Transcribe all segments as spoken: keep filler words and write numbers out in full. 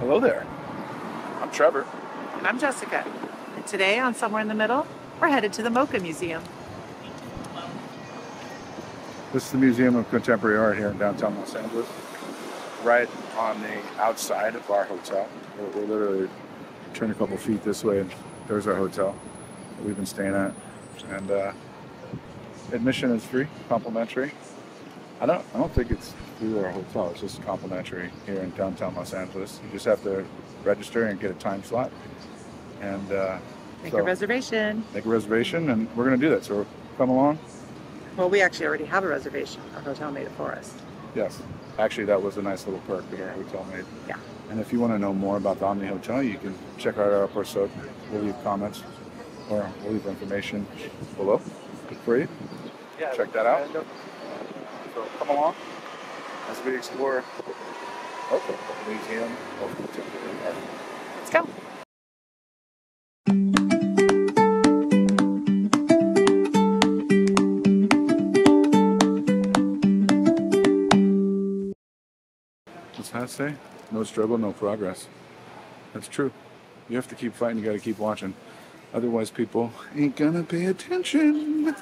Hello there. I'm Trevor. And I'm Jessica. And today on Somewhere in the Middle, we're headed to the MOCA Museum. This is the Museum of Contemporary Art here in downtown Los Angeles, right on the outside of our hotel. We're literally turned a couple feet this way and there's our hotel that we've been staying at. And uh, admission is free, complimentary. I don't, I don't think it's through our hotel, it's just complimentary here in downtown Los Angeles. You just have to register and get a time slot. And uh, make so, a reservation. Make a reservation, and we're gonna do that, so come along. Well, we actually already have a reservation. Our hotel made it for us. Yes, actually that was a nice little perk that our hotel made. Yeah. And if you wanna know more about the Omni Hotel, you can check out our episode. We'll leave comments, or we'll leave information below for you. Yeah, check that out. Yeah, so come along as we explore okay, the Museum of Contemporary Art. Let's go. What's that say? No struggle, no progress. That's true. You have to keep fighting, you gotta keep watching. Otherwise people ain't gonna pay attention.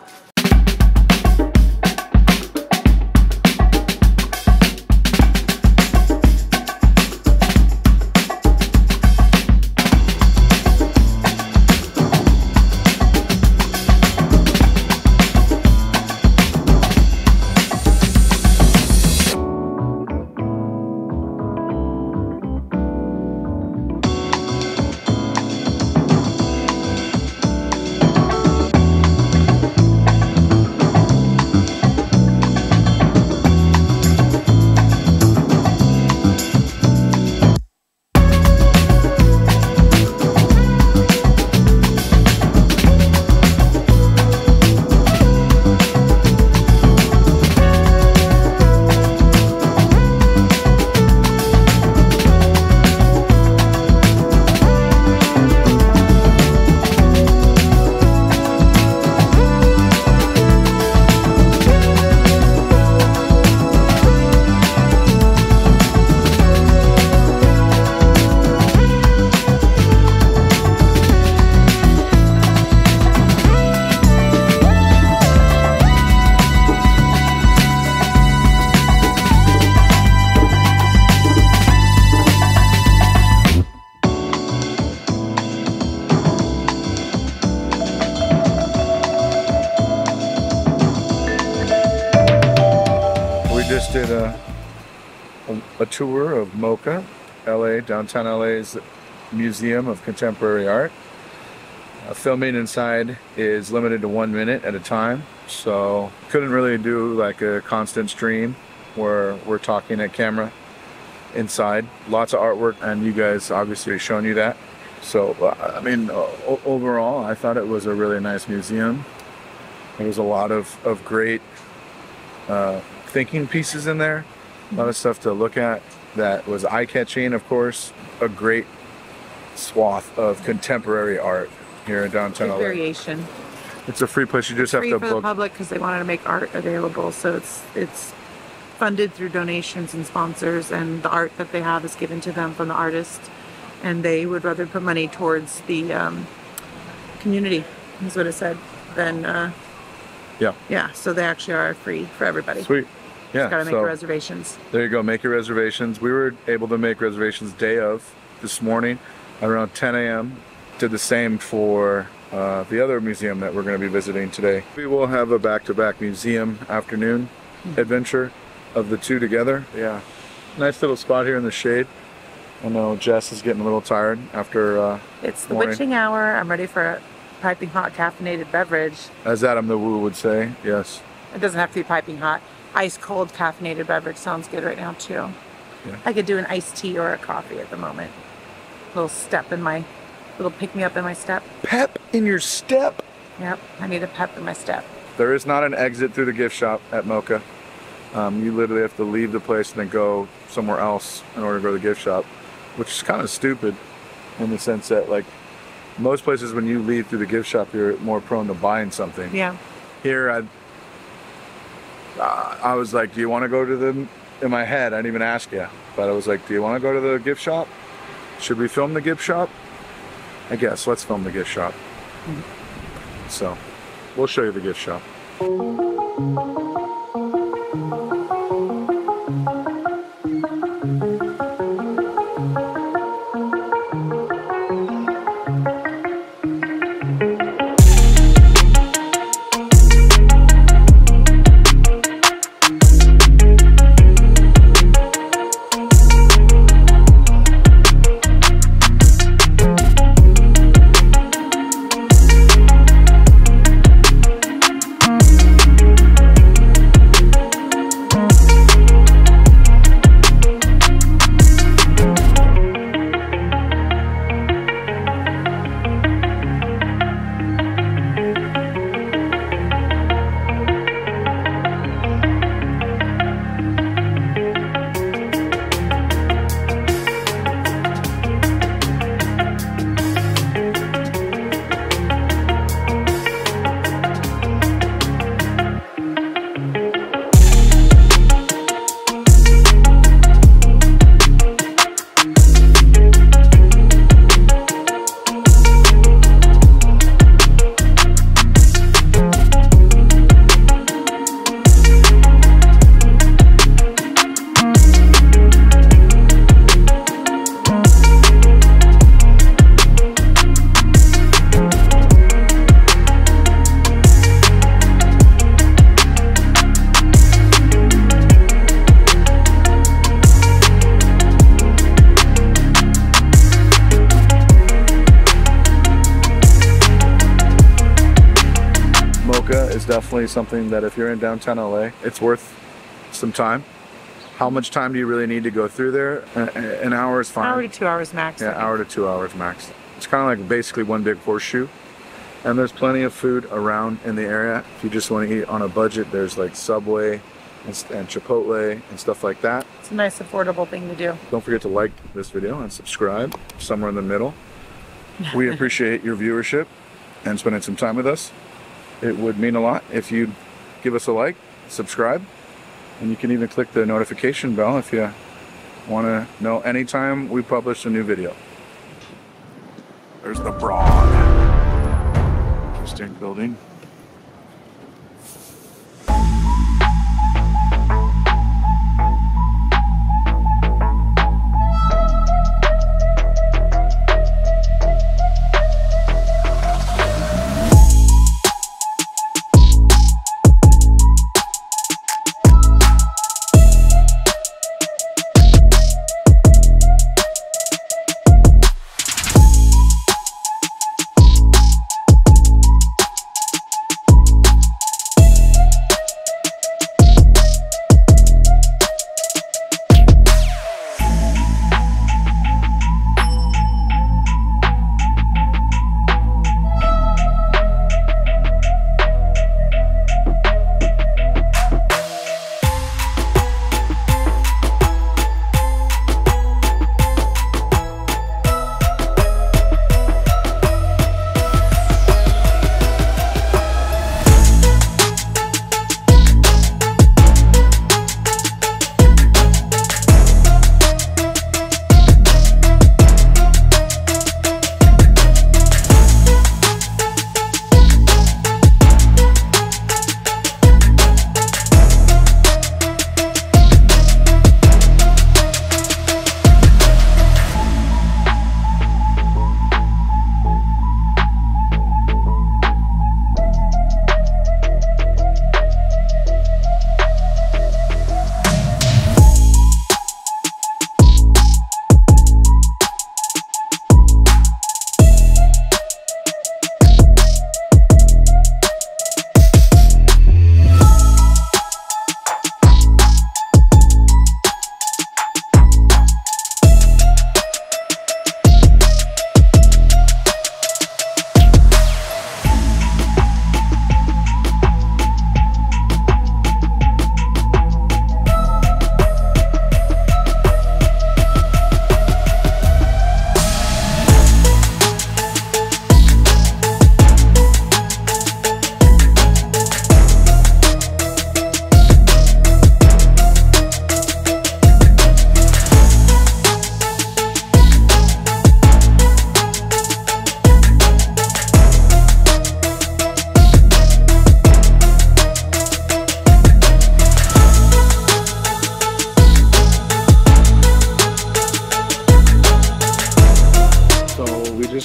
Just did a, a, a tour of MOCA, L A, downtown L A's Museum of Contemporary Art. Uh, filming inside is limited to one minute at a time, so couldn't really do like a constant stream where we're talking at camera inside. Lots of artwork, and you guys obviously have shown you that. So, I mean, overall, I thought it was a really nice museum. There was a lot of, of great uh, thinking pieces in there, a lot of stuff to look at that was eye-catching, of course. A great swath of contemporary art here in downtown L A. Variation. It's a free place, you just have to book. Free for the public because they wanted to make art available, so it's it's funded through donations and sponsors, and the art that they have is given to them from the artist, and they would rather put money towards the um, community, is what it said, than uh, yeah. Yeah, so they actually are free for everybody. Sweet. Yeah. Just gotta make so, your reservations. There you go, make your reservations. We were able to make reservations day of this morning around ten A M Did the same for uh, the other museum that we're gonna be visiting today. We will have a back-to-back museum afternoon mm-hmm. adventure of the two together. Yeah. Nice little spot here in the shade. I know Jess is getting a little tired after uh, It's the morning. Witching hour. I'm ready for it. Piping hot caffeinated beverage. As Adam the Woo would say, yes. It doesn't have to be piping hot. Ice cold caffeinated beverage sounds good right now too. Yeah. I could do an iced tea or a coffee at the moment. Little step in my, little pick me up in my step. Pep in your step? Yep, I need a pep in my step. There is not an exit through the gift shop at MOCA. Um, you literally have to leave the place and then go somewhere else in order to go to the gift shop, which is kind of stupid in the sense that like, most places when you leave through the gift shop, you're more prone to buying something. Yeah. Here, I, uh, I was like, do you want to go to the, in my head, I didn't even ask you, but I was like, do you want to go to the gift shop? Should we film the gift shop? I guess, let's film the gift shop. Mm-hmm. So, we'll show you the gift shop. Is definitely something that if you're in downtown L A, it's worth some time. How much time do you really need to go through there? An hour is fine. An hour to two hours max. Yeah, an hour to two hours max. It's kind of like basically one big horseshoe. And there's plenty of food around in the area. If you just want to eat on a budget, there's like Subway and, and Chipotle and stuff like that. It's a nice affordable thing to do. Don't forget to like this video and subscribe, Somewhere in the Middle. We appreciate your viewership and spending some time with us. It would mean a lot if you'd give us a like, subscribe, and you can even click the notification bell if you want to know anytime we publish a new video. There's The Broad. Interesting building.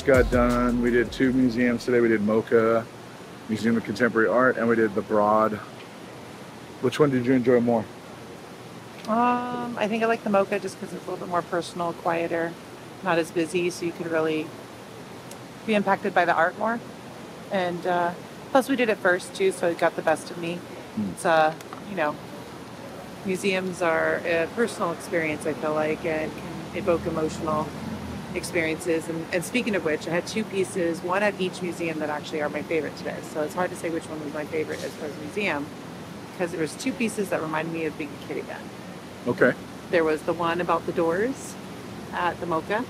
just got done. We did two museums today. We did MOCA, Museum of Contemporary Art, and we did The Broad. Which one did you enjoy more? Um, I think I like the MOCA just because it's a little bit more personal, quieter, not as busy, so you could really be impacted by the art more. And uh, plus we did it first too, so it got the best of me. Mm. It's, uh, you know, museums are a personal experience, I feel like, and can evoke emotional experiences. And, and speaking of which, I had two pieces, one at each museum that actually are my favorite today. So it's hard to say which one was my favorite as far as museum, because there was two pieces that reminded me of being a kid again. Okay. There was the one about the doors at the MOCA.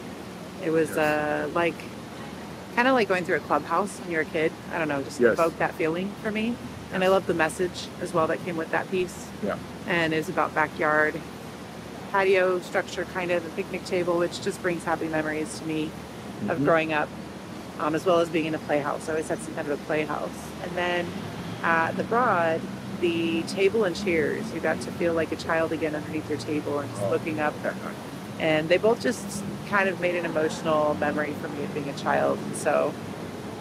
It was yes. uh, like, kind of like going through a clubhouse when you're a kid. I don't know, just yes. evoked that feeling for me. Yes. And I love the message as well that came with that piece. Yeah. And it was about backyard patio structure, kind of a picnic table, which just brings happy memories to me mm-hmm. of growing up, um, as well as being in a playhouse. I always had some kind of a playhouse. And then at the Broad, the table and chairs, you got to feel like a child again underneath your table and just oh. looking up. And they both just kind of made an emotional memory for me of being a child. And so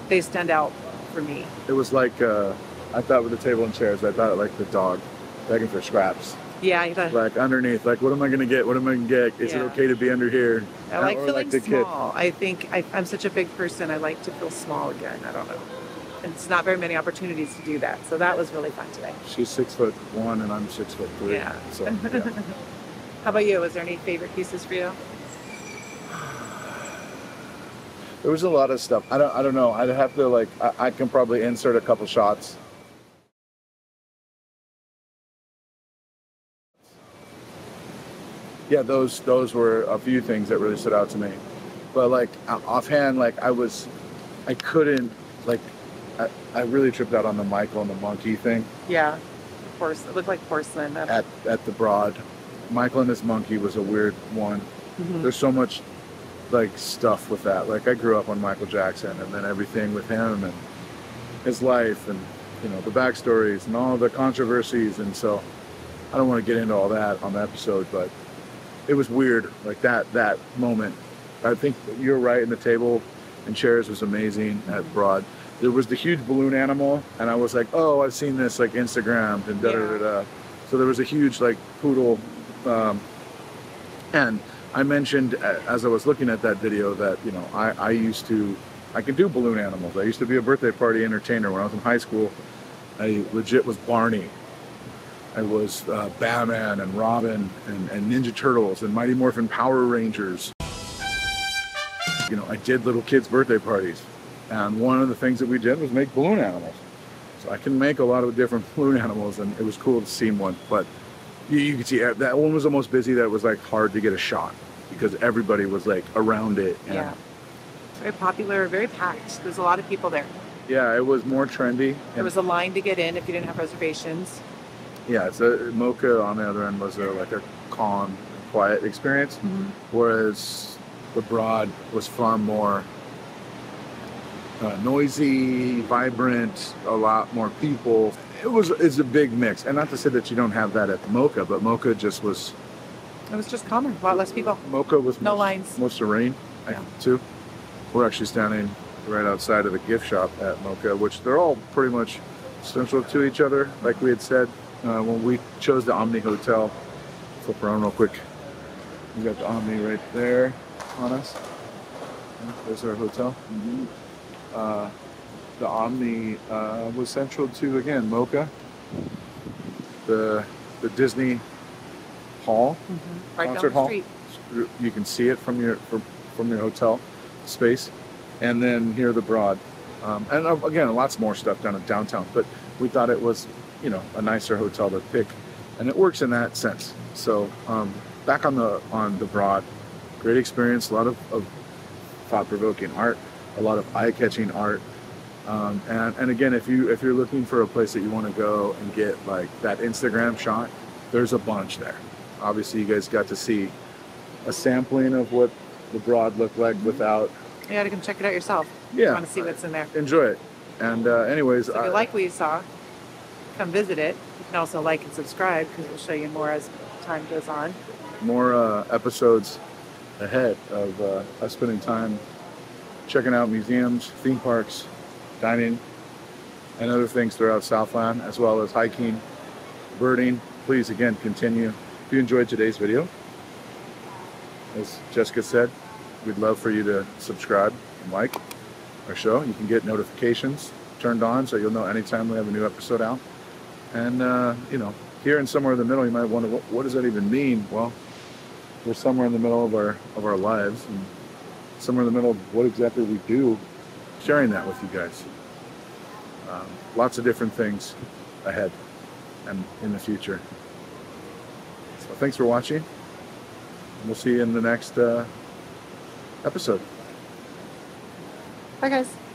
they stand out for me. It was like, uh, I thought with the table and chairs, I thought like the dog begging for scraps. Yeah. You thought, like underneath, like, what am I going to get? What am I going to get? Is yeah. it okay to be under here? I like or feeling like small. Kid. I think I, I'm such a big person. I like to feel small again. I don't know. And it's not very many opportunities to do that. So that was really fun today. She's six foot one and I'm six foot three. Yeah. So, yeah. How about you? Was there any favorite pieces for you? There was a lot of stuff. I don't, I don't know. I'd have to like, I, I can probably insert a couple shots. Yeah, those those were a few things that really stood out to me, but like offhand, like I was, I couldn't like, I, I really tripped out on the Michael and the monkey thing. Yeah, of course, it looked like porcelain. At at the Broad, Michael and his monkey was a weird one. Mm-hmm. There's so much like stuff with that. Like I grew up on Michael Jackson, and then everything with him and his life, and you know the backstories and all the controversies, and so I don't want to get into all that on the episode, but. It was weird, like that that moment. I think you're right, in the table and chairs was amazing mm-hmm. at Broad. There was the huge balloon animal, and I was like, oh, I've seen this like Instagrammed and da-da-da-da. Yeah. So there was a huge like poodle. Um, and I mentioned as I was looking at that video that, you know, I, I used to, I could do balloon animals. I used to be a birthday party entertainer when I was in high school. I legit was Barney. I was uh, Batman and Robin and, and Ninja Turtles and Mighty Morphin Power Rangers. You know, I did little kids' birthday parties. And one of the things that we did was make balloon animals. So I can make a lot of different balloon animals, and it was cool to see one. But you, you can see that one was almost busy that it was like hard to get a shot because everybody was like around it. And yeah. Very popular, very packed. There's a lot of people there. Yeah, it was more trendy. There was a line to get in if you didn't have reservations. Yeah, so MOCA on the other end was a, like a calm, quiet experience, mm-hmm. whereas the Broad was far more uh, noisy, vibrant, a lot more people. It was it's a big mix, and not to say that you don't have that at the MOCA, but MOCA just was. It was just calmer, a lot less people. MOCA was no most, lines, more serene yeah. too. We're actually standing right outside of the gift shop at MOCA, which they're all pretty much central to each other, like we had said. Uh, when we chose the Omni Hotel, flip around real quick. We got the Omni right there on us. There's our hotel. Mm-hmm. uh, the Omni uh, was central to, again, MOCA, the the Disney Hall, mm-hmm. right concert down the hall. You can see it from your from, from your hotel space, and then here the Broad, um, and uh, again, lots more stuff down in downtown. But we thought it was. You know, a nicer hotel to pick, and it works in that sense. So um, back on the on the Broad, great experience. A lot of, of thought-provoking art, a lot of eye-catching art, um, and and again, if you if you're looking for a place that you want to go and get like that Instagram shot, there's a bunch there. Obviously, you guys got to see a sampling of what the Broad looked like without. You got to come check it out yourself. Yeah, you want to see what's in there. Enjoy it. And uh, anyways, so if you I, like what you saw. Come visit it. You can also like and subscribe because we'll show you more as time goes on. More uh, episodes ahead of uh, us spending time checking out museums, theme parks, dining, and other things throughout Southland, as well as hiking, birding. Please, again, continue. If you enjoyed today's video, as Jessica said, we'd love for you to subscribe and like our show. You can get notifications turned on so you'll know anytime we have a new episode out. And, uh, you know, here in Somewhere in the Middle, you might wonder, what, what does that even mean? Well, we're somewhere in the middle of our, of our lives, and somewhere in the middle of what exactly we do, sharing that with you guys. Um, lots of different things ahead and in the future. So thanks for watching, and we'll see you in the next uh, episode. Bye, guys.